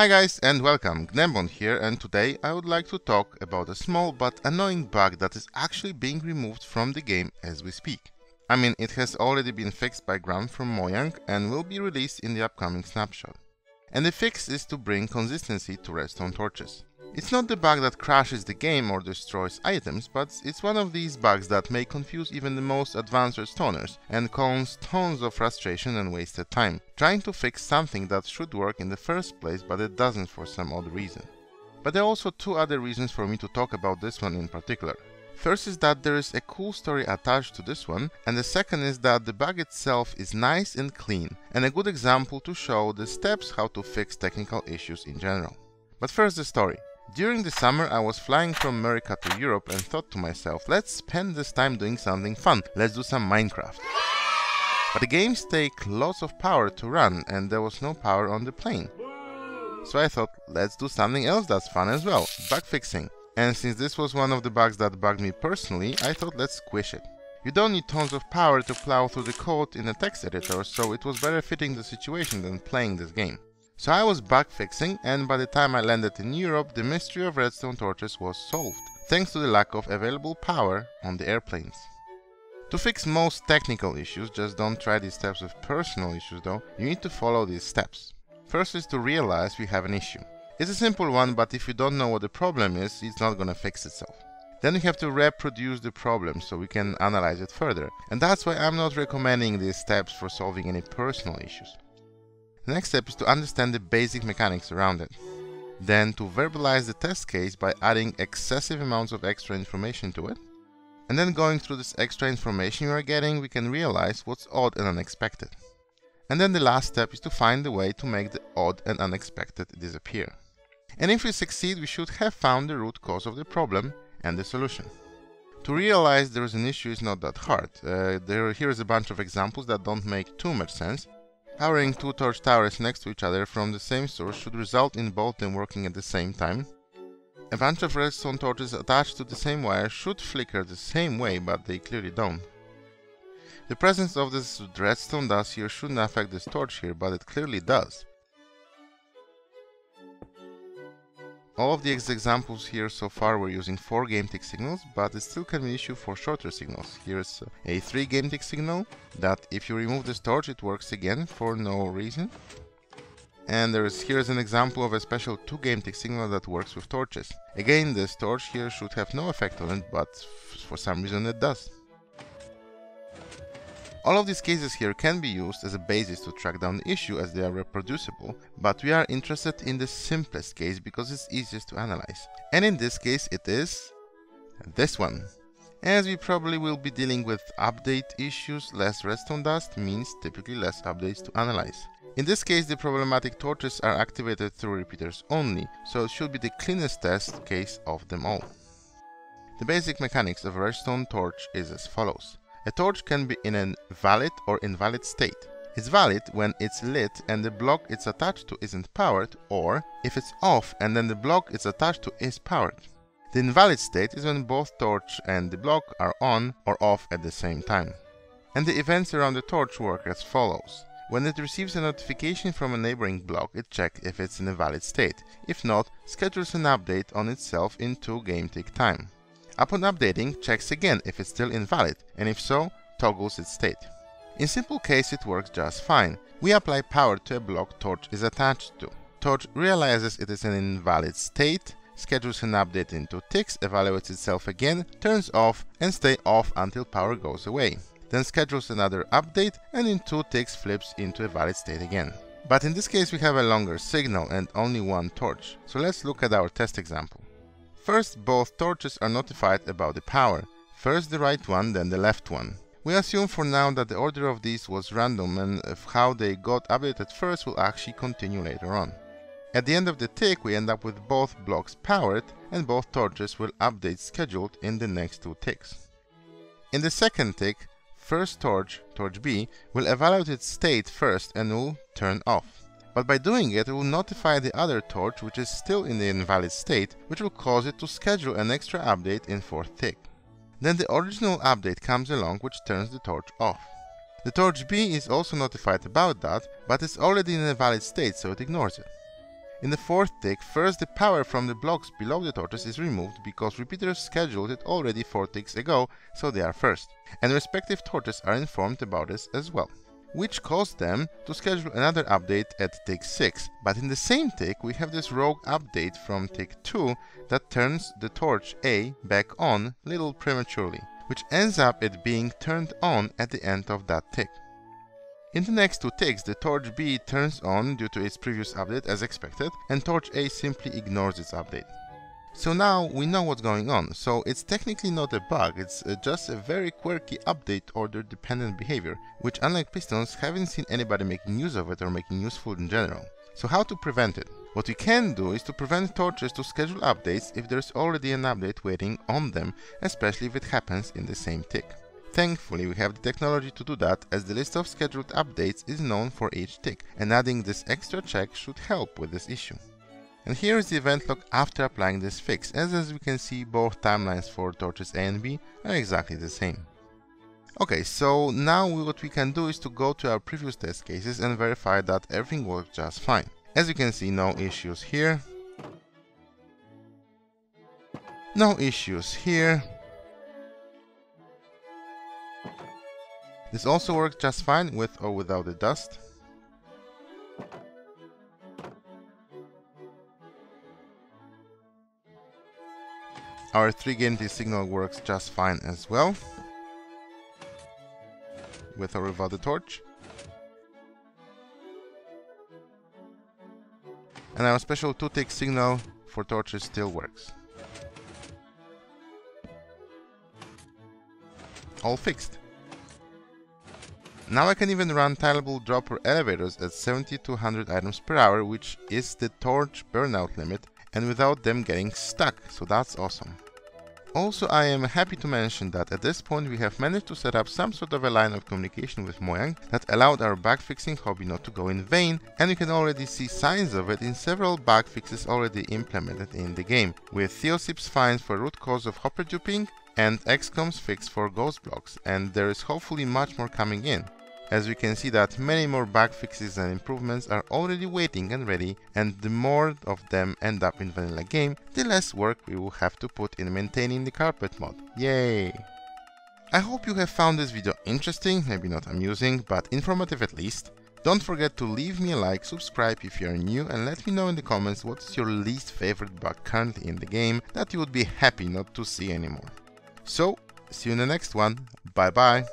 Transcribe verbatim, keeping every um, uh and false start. Hi guys and welcome, Gnembon here, and today I would like to talk about a small but annoying bug that is actually being removed from the game as we speak. I mean, it has already been fixed by Grum from Mojang and will be released in the upcoming snapshot. And the fix is to bring consistency to redstone torches. It's not the bug that crashes the game or destroys items, but it's one of these bugs that may confuse even the most advanced stoners and cause tons of frustration and wasted time, trying to fix something that should work in the first place, but it doesn't for some odd reason. But there are also two other reasons for me to talk about this one in particular. First is that there is a cool story attached to this one, and the second is that the bug itself is nice and clean, and a good example to show the steps how to fix technical issues in general. But first the story. During the summer I was flying from America to Europe and thought to myself, let's spend this time doing something fun, let's do some Minecraft. But the games take lots of power to run and there was no power on the plane. So I thought, let's do something else that's fun as well, bug fixing. And since this was one of the bugs that bugged me personally, I thought let's squish it. You don't need tons of power to plow through the code in a text editor, so it was better fitting the situation than playing this game. So I was bug fixing, and by the time I landed in Europe, the mystery of redstone torches was solved, thanks to the lack of available power on the airplanes. To fix most technical issues, just don't try these steps with personal issues though, you need to follow these steps. First is to realize you have an issue. It's a simple one, but if you don't know what the problem is, it's not gonna fix itself. Then you have to reproduce the problem so we can analyze it further, and that's why I'm not recommending these steps for solving any personal issues. The next step is to understand the basic mechanics around it. Then to verbalize the test case by adding excessive amounts of extra information to it. And then going through this extra information you are getting, we can realize what's odd and unexpected. And then the last step is to find a way to make the odd and unexpected disappear. And if we succeed, we should have found the root cause of the problem and the solution. To realize there is an issue is not that hard. Uh, there, here is a bunch of examples that don't make too much sense. Powering two torch towers next to each other from the same source should result in both them working at the same time. A bunch of redstone torches attached to the same wire should flicker the same way, but they clearly don't. The presence of this redstone dust here shouldn't affect this torch here, but it clearly does. All of the examples here so far were using four game tick signals, but it still can be an issue for shorter signals. Here's a three game tick signal that if you remove this torch it works again for no reason. And there is here's an example of a special two game tick signal that works with torches. Again, this torch here should have no effect on it, but for some reason it does. All of these cases here can be used as a basis to track down the issue as they are reproducible, but we are interested in the simplest case because it's easiest to analyze. And in this case it is this one. As we probably will be dealing with update issues, less redstone dust means typically less updates to analyze. In this case the problematic torches are activated through repeaters only, so it should be the cleanest test case of them all. The basic mechanics of a redstone torch is as follows. A torch can be in a valid or invalid state. It's valid when it's lit and the block it's attached to isn't powered, or if it's off and then the block it's attached to is powered. The invalid state is when both torch and the block are on or off at the same time. And the events around the torch work as follows. When it receives a notification from a neighboring block, it checks if it's in a valid state. If not, schedules an update on itself in two game tick time. Upon updating, checks again if it's still invalid, and if so, toggles its state. In simple case it works just fine. We apply power to a block torch is attached to. Torch realizes it is an invalid state, schedules an update in two ticks, evaluates itself again, turns off and stays off until power goes away. Then schedules another update and in two ticks flips into a valid state again. But in this case we have a longer signal and only one torch, so let's look at our test example. First, both torches are notified about the power, first the right one, then the left one. We assume for now that the order of these was random and how they got updated first will actually continue later on. At the end of the tick we end up with both blocks powered and both torches will update scheduled in the next two ticks. In the second tick, first torch, torch B, will evaluate its state first and will turn off. But by doing it, it will notify the other torch, which is still in the invalid state, which will cause it to schedule an extra update in fourth tick. Then the original update comes along, which turns the torch off. The torch B is also notified about that, but it's already in a valid state, so it ignores it. In the fourth tick, first the power from the blocks below the torches is removed because repeaters scheduled it already four ticks ago, so they are first. And respective torches are informed about this as well, which caused them to schedule another update at tick six. But in the same tick we have this rogue update from tick two that turns the torch A back on little prematurely, which ends up it being turned on at the end of that tick. In the next two ticks, the torch B turns on due to its previous update as expected, and torch A simply ignores its update. So now we know what's going on, so it's technically not a bug, it's uh, just a very quirky update order dependent behavior, which unlike pistons haven't seen anybody making use of it or making useful in general. So how to prevent it? What we can do is to prevent torches to schedule updates if there's already an update waiting on them, especially if it happens in the same tick. Thankfully, we have the technology to do that, as the list of scheduled updates is known for each tick, and adding this extra check should help with this issue. And here is the event log after applying this fix, as as we can see, both timelines for torches A and B are exactly the same. Okay, so now what we can do is to go to our previous test cases and verify that everything worked just fine. As you can see, no issues here, no issues here. This also works just fine with or without the dust. Our three G M T signal works just fine as well, with or without the torch. And our special two tick signal for torches still works. All fixed. Now I can even run tileable dropper elevators at seventy-two hundred items per hour, which is the torch burnout limit, and without them getting stuck, so that's awesome. Also, I am happy to mention that at this point we have managed to set up some sort of a line of communication with Mojang that allowed our bug fixing hobby not to go in vain, and we can already see signs of it in several bug fixes already implemented in the game, with Theosip's fines for root cause of hopper duping and X COM's fix for ghost blocks, and there is hopefully much more coming in. As we can see that many more bug fixes and improvements are already waiting and ready, and the more of them end up in vanilla game, the less work we will have to put in maintaining the carpet mod. Yay! I hope you have found this video interesting, maybe not amusing, but informative at least. Don't forget to leave me a like, subscribe if you are new, and let me know in the comments what's your least favorite bug currently in the game that you would be happy not to see anymore. So, see you in the next one, bye bye!